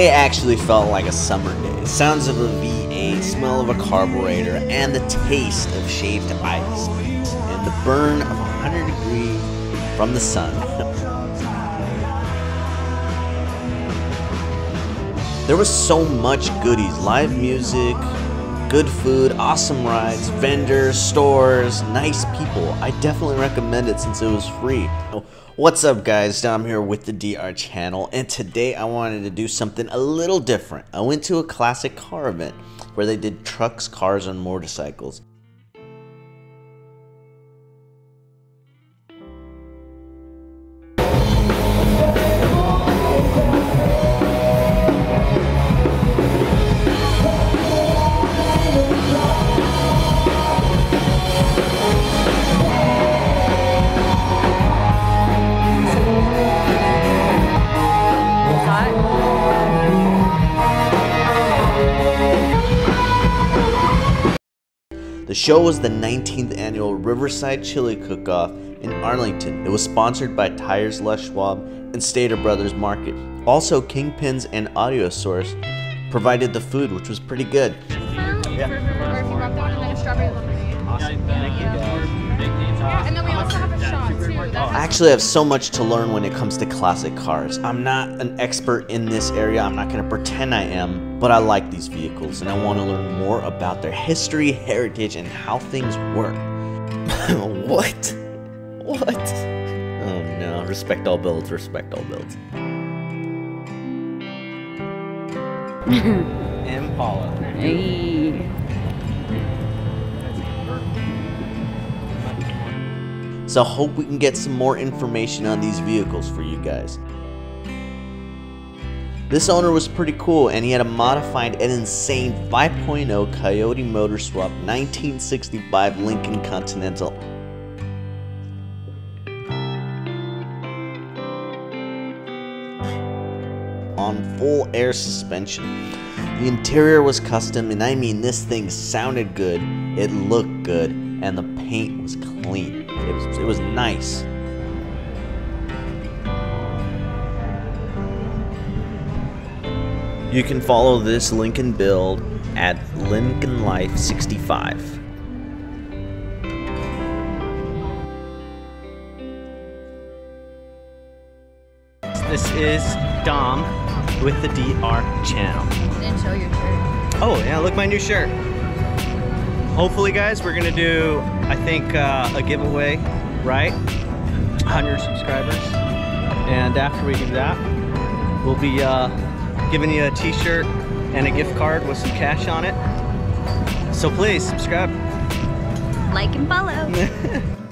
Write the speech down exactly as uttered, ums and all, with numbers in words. Today actually felt like a summer day. Sounds of a V eight, smell of a carburetor, and the taste of shaved ice, and the burn of one hundred degrees from the sun. There was so much goodies, live music, good food, awesome rides, vendors, stores, nice people. I definitely recommend it since it was free. What's up guys, Dom here with the D R Channel, and today I wanted to do something a little different. I went to a classic car event where they did trucks, cars, and motorcycles. The show was the nineteenth annual Riverside Chili Cook Off in Arlington. It was sponsored by Tires, Les Schwab, and Stater Brothers Market. Also, Kingpins and Audio Source provided the food, which was pretty good. I actually have so much to learn when it comes to classic cars. I'm not an expert in this area, I'm not going to pretend I am, but I like these vehicles and I want to learn more about their history, heritage, and how things work. What? What? Oh no, respect all builds, respect all builds. Impala. Hey. So I hope we can get some more information on these vehicles for you guys. This owner was pretty cool, and he had a modified and insane five point oh Coyote Motor swap nineteen sixty-five Lincoln Continental. On full air suspension. The interior was custom, and I mean this thing sounded good, it looked good, and the paint was clean. It was, it was nice. You can follow this Lincoln build at Lincoln Life sixty-five. This is Dom with the D R Channel. You didn't show your shirt. Oh yeah, look, my new shirt. Hopefully guys, we're gonna do, I think, uh, a giveaway, right? one hundred subscribers. And after we do that, we'll be uh, giving you a t-shirt and a gift card with some cash on it. So please, subscribe. Like and follow.